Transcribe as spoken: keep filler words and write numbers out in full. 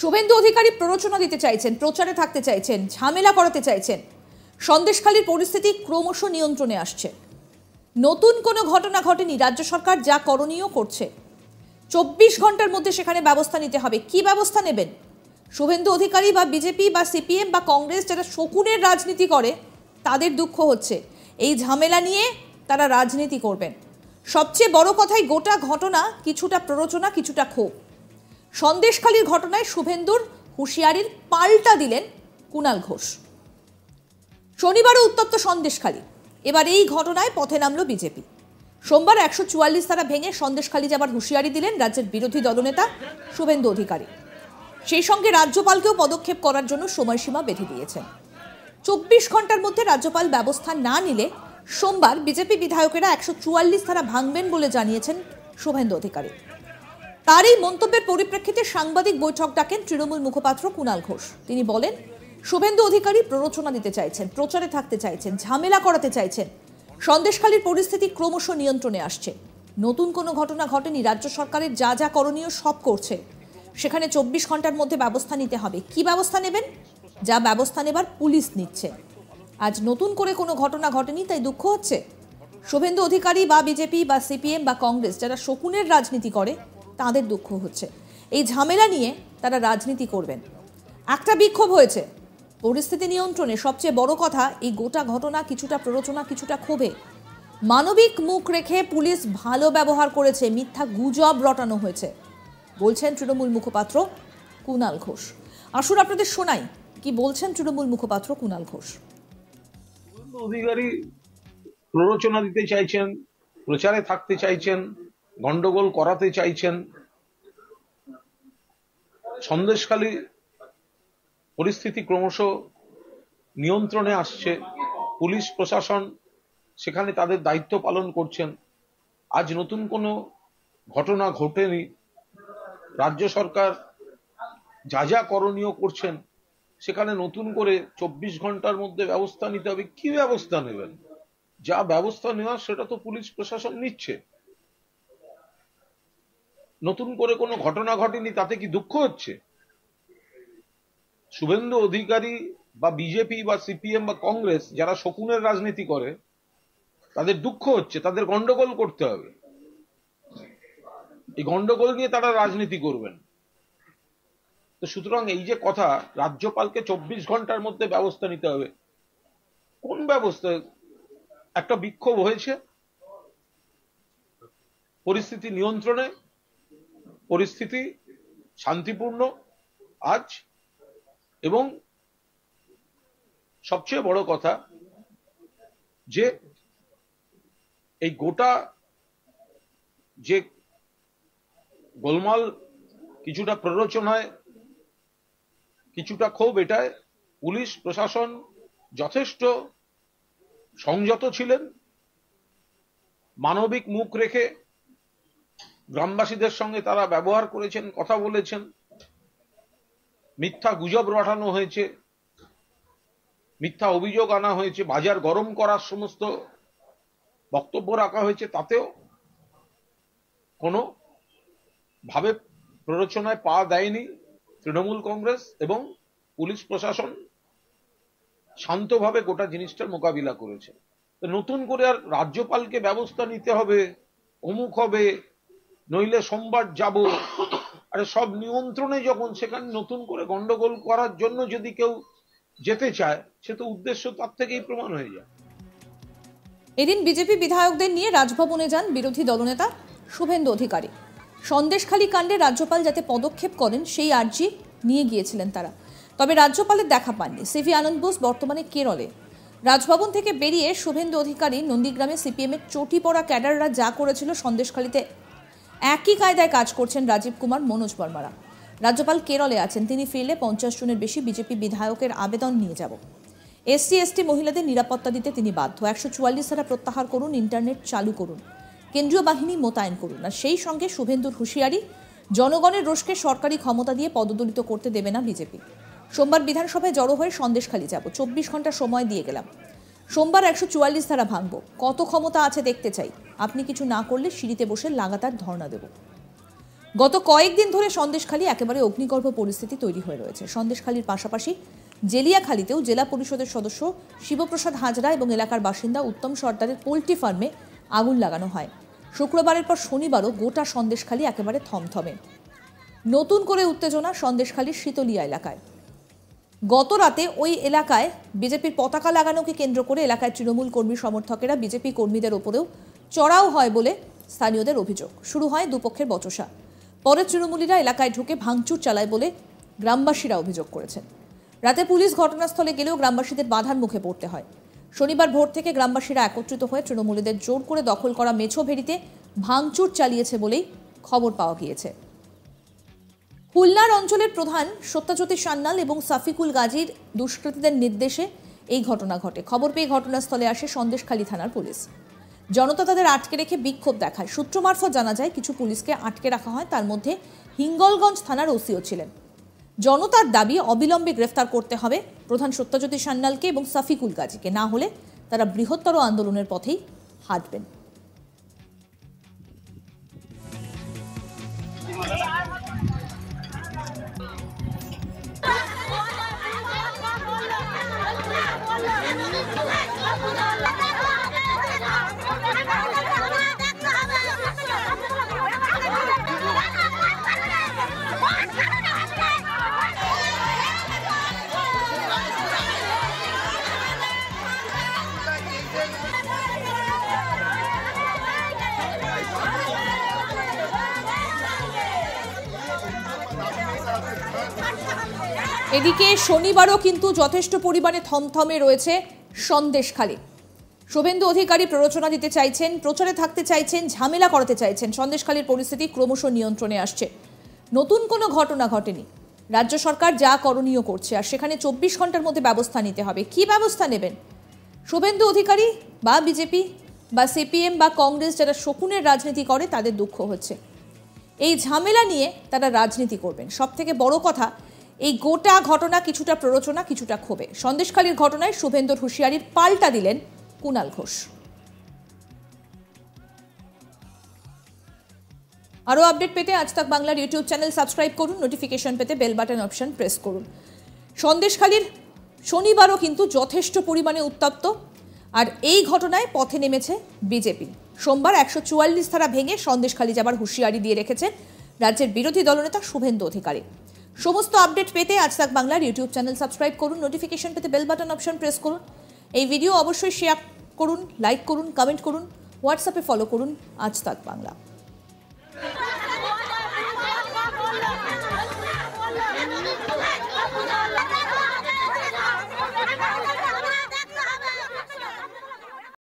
শুভেন্দু অধিকারী প্ররোচনা দিতে চাইছেন, প্রচারে থাকতে চাইছেন, ঝামেলা করাতে চাইছেন। সন্দেশখালীর পরিস্থিতি ক্রমশ নিয়ন্ত্রণে আসছে, নতুন কোনো ঘটনা ঘটেনি, রাজ্য সরকার যা করণীয় করছে। চব্বিশ ঘন্টার মধ্যে সেখানে ব্যবস্থা নিতে হবে। কি ব্যবস্থা নেবেন? শুভেন্দু অধিকারী বা বিজেপি বা সিপিএম বা কংগ্রেস যারা শকুনের রাজনীতি করে, তাদের দুঃখ হচ্ছে এই ঝামেলা নিয়ে তারা রাজনীতি করবেন। সবচেয়ে বড় কথাই গোটা ঘটনা কিছুটা প্ররোচনা, কিছুটা ক্ষোভ। সন্দেশখালীর ঘটনায় শুভেন্দুর হুঁশিয়ারির পাল্টা দিলেন কুণাল ঘোষ। শনিবারও উত্তপ্ত সন্দেশখালী, এবার এই ঘটনায় পথে নামল বিজেপি। সোমবার একশো চুয়াল্লিশ ধারা ভেঙে সন্দেশখালী যাবার হুঁশিয়ারি দিলেন রাজ্যের বিরোধী দলনেতা শুভেন্দু অধিকারী। সেই সঙ্গে রাজ্যপালকেও পদক্ষেপ করার জন্য সময়সীমা বেঁধে দিয়েছেন। চব্বিশ ঘন্টার মধ্যে রাজ্যপাল ব্যবস্থা না নিলে সোমবার বিজেপি বিধায়কেরা একশো চুয়াল্লিশ ধারা ভাঙবেন বলে জানিয়েছেন শুভেন্দু অধিকারী। তার এই মন্তব্যের পরিপ্রেক্ষিতে সাংবাদিক বৈঠক ডাকেন তৃণমূল মুখপাত্র কুণাল ঘোষ। তিনি বলেন, শুভেন্দু অধিকারী প্ররোচনা দিতে চাইছেন, প্রচারে থাকতে চাইছেন, ঝামেলা করাতে চাইছেন। সন্দেশখালীর পরিস্থিতি ক্রমশ নিয়ন্ত্রণে আসছে, নতুন কোনো ঘটনা ঘটেনি, রাজ্য সরকারের যা যা করণীয় সব করছে। সেখানে চব্বিশ ঘন্টার মধ্যে ব্যবস্থা নিতে হবে। কি ব্যবস্থা নেবেন? যা ব্যবস্থা নেবার পুলিশ নিচ্ছে। আজ নতুন করে কোনো ঘটনা ঘটেনি, তাই দুঃখ হচ্ছে। শুভেন্দু অধিকারী বা বিজেপি বা সিপিএম বা কংগ্রেস যারা শকুনের রাজনীতি করে, তাদের দুঃখ হচ্ছে এই ঝামেলা নিয়ে তারা রাজনীতি করবেন। একটা বিক্ষোভ হয়েছে পরিস্থিতি নিয়ন্ত্রণে। সবচেয়ে বড় কথা এই গোটা ঘটনা কিছুটা প্ররোচনা, কিছুটা ক্ষোভে। মানবিক মুখ রেখে পুলিশ ভালো ব্যবহার করেছে, মিথ্যা গুজব রটানো হয়েছে, বলছেন তৃণমূল মুখপাত্র কুণাল ঘোষ। আসুন আপনাদের শোনাই কি বলছেন তৃণমূল মুখপাত্র কুণাল ঘোষ। অধিকারী প্ররোচনা দিতে চাইছেন, প্রচারে থাকতে চাইছেন, গন্ডগোল করাতে চাইছেন। সন্দেশখালী পরিস্থিতি ক্রমশ নিয়ন্ত্রণে আসছে, পুলিশ প্রশাসন সেখানে তাদের দায়িত্ব পালন করছেন। আজ নতুন কোনো ঘটনা ঘটেনি, রাজ্য সরকার যা যা করণীয় করছেন। সেখানে নতুন করে চব্বিশ ঘন্টার মধ্যে ব্যবস্থা নিতে হবে। কি ব্যবস্থা নেবেন? যা ব্যবস্থা নেওয়া সেটা তো পুলিশ প্রশাসন নিচ্ছে। নতুন করে কোনো ঘটনা ঘটেনি, তাতে কি দুঃখ হচ্ছে? শুভেন্দু অধিকারী বা বিজেপি বা সিপিএম বা কংগ্রেস যারা শকুনের রাজনীতি করে, তাদের দুঃখ হচ্ছে, তাদের গন্ডগোল করতে হবে। এই গন্ডগোল নিয়ে তারা রাজনীতি করবেন। তো সুতরাং এই যে কথা, রাজ্যপালকে চব্বিশ ঘন্টার মধ্যে ব্যবস্থা নিতে হবে, কোন ব্যবস্থা? একটা বিক্ষোভ হয়েছে পরিস্থিতি নিয়ন্ত্রণে, পরিস্থিতি শান্তিপূর্ণ আজ। এবং সবচেয়ে বড় কথা যে এই গোটা যে গোলমাল, কিছুটা প্ররোচনায়, কিছুটা ক্ষোভ, এটায় পুলিশ প্রশাসন যথেষ্ট সংযত ছিলেন। মানবিক মুখ রেখে গ্রামবাসীদের সঙ্গে তারা ব্যবহার করেছেন, কথা বলেছেন। মিথ্যা গুজব রটানো হয়েছে, মিথ্যা অভিযোগ আনা হয়েছে, বাজার গরম করার সমস্ত বক্তব্য রাখা হয়েছে। তাতেও কোনো ভাবে প্ররোচনায় পা দেয়নি তৃণমূল কংগ্রেস, এবং পুলিশ প্রশাসন শান্তভাবে গোটা জিনিসটার মোকাবিলা করেছে। নতুন করে আর রাজ্যপালকে ব্যবস্থা নিতে হবে, অমুক হবে, নইলে সোমবার যাব, আরে সব নিয়ন্ত্রণে যখন, সেখানে নতুন করে গন্ডগোল করার জন্য যদি কেউ যেতে চায়, সে তো উদ্দেশ্য তার থেকেই প্রমাণ হয়ে যায়। এদিন বিজেপি বিধায়কদের নিয়ে রাজভবনে যান বিরোধী দলনেতা শুভেন্দু অধিকারী। সন্দেশখালী কাণ্ডে রাজ্যপাল যাতে পদক্ষেপ করেন সেই আর্জি নিয়ে গিয়েছিলেন তারা, তবে রাজ্যপালের দেখা পাননি। সিভি আনন্দ বোস বর্তমানে কেরলে। রাজভবন থেকে বেরিয়ে শুভেন্দু অধিকারী নন্দীগ্রামে সিপিএমের চটি পড়া ক্যাডাররা যা করেছিল সন্দেশখালীতে একই কায়দায় কাজ করছেন রাজীব কুমার, মনোজ বর্মারা। রাজ্যপাল কেরলে আছেন, তিনি ফিরলে পঞ্চাশ জনের বেশি বিজেপি বিধায়কের আবেদন নিয়ে যাব। এসসি এসটি মহিলাদের নিরাপত্তা দিতে তিনি বাধ্য। একশো চুয়াল্লিশ ধারা প্রত্যাহার করুন, ইন্টারনেট চালু করুন, কেন্দ্রীয় বাহিনী মোতায়েন করুন। আর সেই সঙ্গে শুভেন্দুর হুঁশিয়ারি, জনগণের রোষকে সরকারি ক্ষমতা দিয়ে পদদলিত করতে দেবে না বিজেপি। সোমবার বিধানসভায় জড়ো হয়ে সন্দেশখালী যাব, চব্বিশ ঘন্টা সময় দিয়ে গেলাম, সোমবার একশো চুয়াল্লিশ ধারা ভাঙব, কত ক্ষমতা আছে দেখতে চাই, আপনি কিছু না করলে সিঁড়িতে বসে লাগাতার ধর্ণা দেব। গত কয়েকদিন ধরে সন্দেশখালী একেবারে অগ্নিগর্ভ পরিস্থিতি তৈরি হয়ে রয়েছে। সন্দেশখালীর পাশাপাশি জেলিয়াখালীতেও জেলা পরিষদের সদস্য শিবপ্রসাদ হাজরা এবং এলাকার বাসিন্দা উত্তম সর্দারের পোল্ট্রি ফার্মে আগুন লাগানো হয়। শুক্রবারের পর শনিবারও গোটা সন্দেশখালী একেবারে থমথমে। নতুন করে উত্তেজনা সন্দেশখালীর শীতলিয়া এলাকায়। গত রাতে ওই এলাকায় বিজেপির পতাকা লাগানোকে কেন্দ্র করে এলাকায় তৃণমূল কর্মী সমর্থকেরা বিজেপি কর্মীদের ওপরেও চড়াও হয় বলে স্থানীয়দের অভিযোগ। শুরু হয় দুপক্ষের বচসা। পরে তৃণমূলীরা এলাকায় ঢুকে ভাঙচুর চালায় বলে গ্রামবাসীরা অভিযোগ করেছেন। রাতে পুলিশ ঘটনাস্থলে গেলেও গ্রামবাসীদের বাধার মুখে পড়তে হয়। শনিবার ভোর থেকে গ্রামবাসীরা একত্রিত হয়ে তৃণমূলীদের জোর করে দখল করা মেছো ভেড়িতে ভাঙচুর চালিয়েছে বলেই খবর পাওয়া গিয়েছে। খুলনার অঞ্চলের প্রধান সত্যাজ্যোতি সান্নাল এবং সাফিকুল গাজীর দুষ্কৃতীদের নির্দেশে এই ঘটনা ঘটে। খবর পেয়ে ঘটনাস্থলে আসে সন্দেশখালী থানার পুলিশ। জনতা তাদের আটকে রেখে বিক্ষোভ দেখায়। সূত্র মারফত জানা যায় কিছু পুলিশকে আটকে রাখা হয়, তার মধ্যে হিঙ্গলগঞ্জ থানার ওসিও ছিলেন। জনতার দাবি অবিলম্বে গ্রেফতার করতে হবে প্রধান সত্যাজ্যোতি সান্যালকে এবং সাফিকুল গাজীকে, না হলে তারা বৃহত্তর আন্দোলনের পথেই হাঁটবেন। এদিকে শনিবারও কিন্তু যথেষ্ট পরিমাণে থমথমে রয়েছে সন্দেশখালী। শুভেন্দু অধিকারী প্ররোচনা দিতে চাইছেন, প্রচারে থাকতে চাইছেন, ঝামেলা করাতে চাইছেন। সন্দেশখালীর পরিস্থিতি ক্রমশ নিয়ন্ত্রণে আসছে। নতুন কোনো ঘটনা ঘটেনি। রাজ্য সরকার যা করণীয় করছে, আর সেখানে চব্বিশ ঘন্টার মধ্যে ব্যবস্থা নিতে হবে। কি ব্যবস্থা নেবেন শুভেন্দু অধিকারী বা বিজেপি বা সিপিএম বা কংগ্রেস? যারা শকুনের রাজনীতি করে তাদের দুঃখ হচ্ছে। এই ঝামেলা নিয়ে তারা রাজনীতি করবেন। সব থেকে বড় কথা, এই গোটা ঘটনা কিছুটা প্ররোচনা, কিছুটা ক্ষোভে। সন্দেশখালীর ঘটনায় শুভেন্দুর হুঁশিয়ারির পাল্টা দিলেন কুণাল ঘোষ। আরও আপডেট পেতে আজ তাক বাংলার ইউটিউব চ্যানেল সাবস্ক্রাইব করুন। নোটিফিকেশন পেতে বেল বাটন অপশন প্রেস করুন। সন্দেশখালীর শনিবারও কিন্তু যথেষ্ট পরিমাণে উত্তপ্ত, আর এই ঘটনায় পথে নেমেছে বিজেপি। সোমবার একশো চুয়াল্লিশ ধারা ভেঙে সন্দেশখালী যাবার হুঁশিয়ারি দিয়ে রেখেছেন রাজ্যের বিরোধী দলনেতা শুভেন্দু অধিকারী। সমস্ত আপডেট পেতে আজ তাক বাংলার ইউটিউব চ্যানেল সাবস্ক্রাইব করুন। নোটিফিকেশন পেতে বেল বাটন অপশন প্রেস করুন। এই ভিডিও অবশ্যই শেয়ার করুন, লাইক করুন, কমেন্ট করুন। হোয়াটসঅ্যাপে ফলো করুন আজ তাক বাংলা।